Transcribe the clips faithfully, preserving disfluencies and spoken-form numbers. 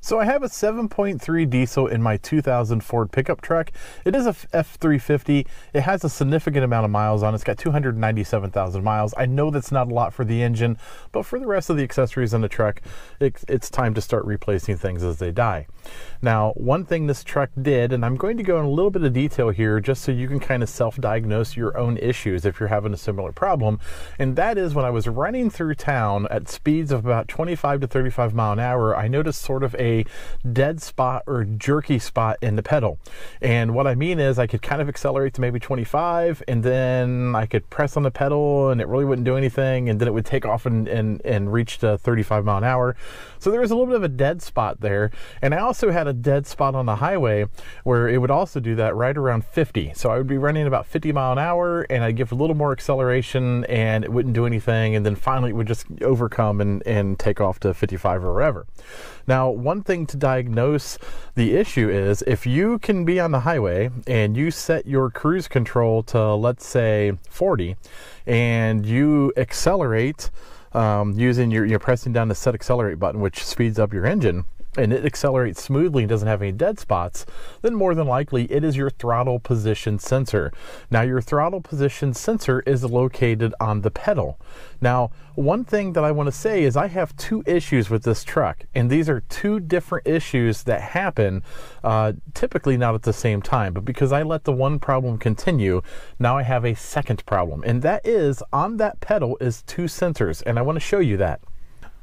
So I have a seven point three diesel in my two thousand Ford pickup truck. It is a F three fifty. It has a significant amount of miles on it. It's got two hundred ninety-seven thousand miles. I know that's not a lot for the engine, but for the rest of the accessories in the truck, it, it's time to start replacing things as they die. Now, one thing this truck did, and I'm going to go in a little bit of detail here just so you can kind of self-diagnose your own issues if you're having a similar problem, and that is when I was running through town at speeds of about twenty-five to thirty-five mile an hour, I noticed sort of a dead spot or jerky spot in the pedal. And what I mean is I could kind of accelerate to maybe twenty-five, and then I could press on the pedal and it really wouldn't do anything, and then it would take off and, and, and reach to thirty-five mile an hour. So there was a little bit of a dead spot there, and I also had a dead spot on the highway where it would also do that right around fifty. So I would be running about fifty mile an hour and I'd give a little more acceleration and it wouldn't do anything, and then finally it would just overcome and, and take off to fifty-five or wherever. Now, one thing to diagnose the issue is if you can be on the highway and you set your cruise control to, let's say, forty, and you accelerate um, using your, you're pressing down the set accelerate button, which speeds up your engine, and it accelerates smoothly and doesn't have any dead spots, then more than likely it is your throttle position sensor. Now, your throttle position sensor is located on the pedal. Now, one thing that I want to say is I have two issues with this truck, and these are two different issues that happen, uh, typically not at the same time, but because I let the one problem continue, now I have a second problem, and that is on that pedal is two sensors, and I want to show you that.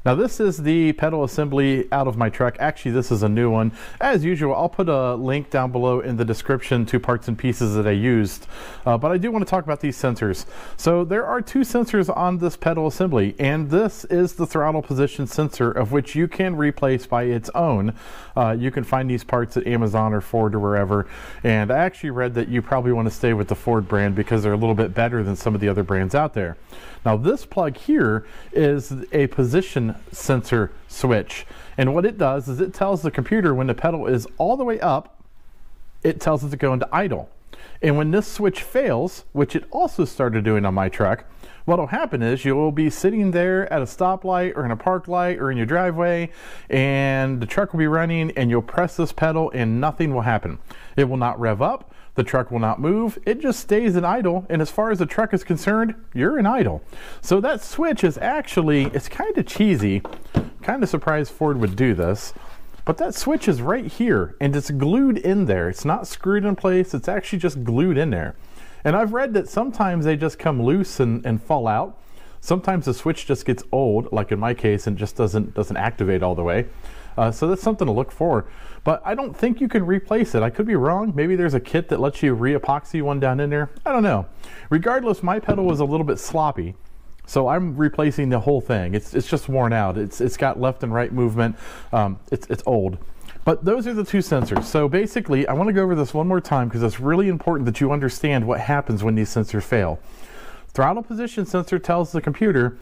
Now, this is the pedal assembly out of my truck. Actually, this is a new one. As usual, I'll put a link down below in the description to parts and pieces that I used. Uh, but I do want to talk about these sensors. So there are two sensors on this pedal assembly, and this is the throttle position sensor, of which you can replace by its own. Uh, you can find these parts at Amazon or Ford or wherever. And I actually read that you probably want to stay with the Ford brand because they're a little bit better than some of the other brands out there. Now, this plug here is a position sensor switch, and what it does is it tells the computer when the pedal is all the way up, it tells it to go into idle. And when this switch fails, which it also started doing on my truck, what'll happen is you'll be sitting there at a stoplight or in a park light or in your driveway, and the truck will be running, and you'll press this pedal and nothing will happen. It will not rev up, the truck will not move, it just stays in idle, and as far as the truck is concerned, you're in idle. So that switch is actually, it's kind of cheesy, kind of surprised Ford would do this, but that switch is right here, and it's glued in there. It's not screwed in place, it's actually just glued in there. And I've read that sometimes they just come loose and, and fall out. Sometimes the switch just gets old, like in my case, and just doesn't, doesn't activate all the way. Uh, so that's something to look for. But I don't think you can replace it. I could be wrong. Maybe there's a kit that lets you re-epoxy one down in there. I don't know. Regardless, my pedal was a little bit sloppy, so I'm replacing the whole thing. It's, it's just worn out. It's, it's got left and right movement. Um, it's, it's old. But those are the two sensors. So basically, I want to go over this one more time because it's really important that you understand what happens when these sensors fail. Throttle position sensor tells the computer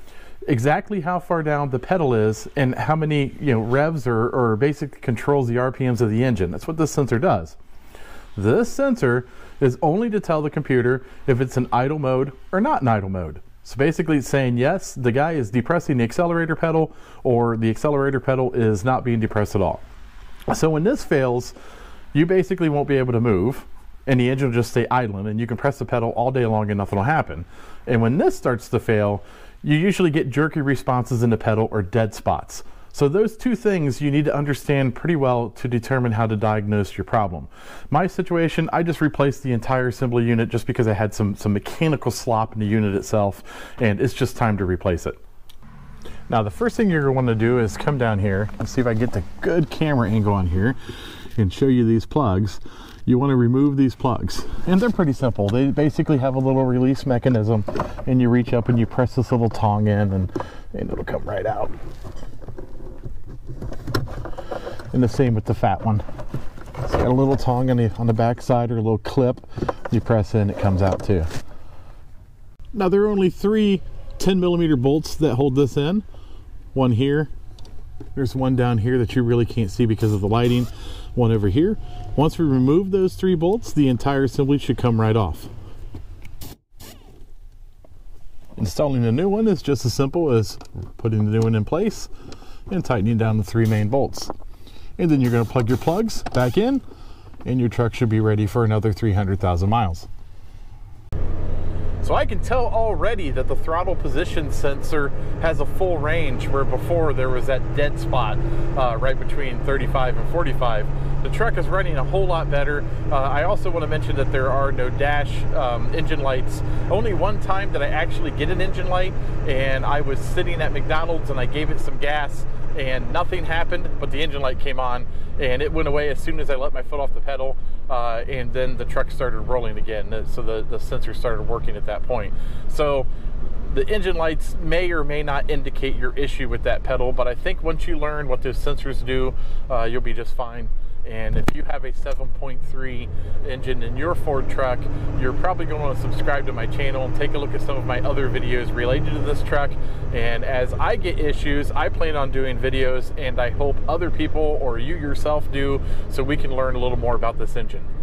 exactly how far down the pedal is and how many you know revs or, or basically controls the R P Ms of the engine. That's what this sensor does. This sensor is only to tell the computer if it's in idle mode or not in idle mode. So basically it's saying, yes, the guy is depressing the accelerator pedal, or the accelerator pedal is not being depressed at all. So when this fails, you basically won't be able to move, and the engine will just stay idling, and you can press the pedal all day long and nothing will happen. And when this starts to fail, you usually get jerky responses in the pedal or dead spots. So those two things you need to understand pretty well to determine how to diagnose your problem. My situation, I just replaced the entire assembly unit just because I had some, some mechanical slop in the unit itself, and it's just time to replace it. Now, the first thing you're going to want to do is come down here and see if I get the good camera angle on here and show you these plugs. You want to remove these plugs, and they're pretty simple. They basically have a little release mechanism, and you reach up and you press this little tong in, and, and it'll come right out. And the same with the fat one. It's got a little tong on the, on the back side, or a little clip. You press in, it comes out too. Now, there are only three ten millimeter bolts that hold this in. One here, there's one down here that you really can't see because of the lighting, one over here. Once we remove those three bolts, the entire assembly should come right off. Installing a new one is just as simple as putting the new one in place and tightening down the three main bolts. and then you're going to plug your plugs back in, and your truck should be ready for another three hundred thousand miles. So I can tell already that the throttle position sensor has a full range, where before there was that dead spot uh, right between thirty-five and forty-five. The truck is running a whole lot better. Uh, I also want to mention that there are no dash um, engine lights. Only one time did I actually get an engine light, and I was sitting at McDonald's and I gave it some gas and nothing happened, but the engine light came on and it went away as soon as I let my foot off the pedal, uh, and then the truck started rolling again, so the, the sensor started working at that point. So the engine lights may or may not indicate your issue with that pedal, but I think once you learn what those sensors do, uh, you'll be just fine. And if you have a seven point three engine in your Ford truck, you're probably going to want to subscribe to my channel and take a look at some of my other videos related to this truck. And as I get issues, I plan on doing videos, and I hope other people or you yourself do, so we can learn a little more about this engine.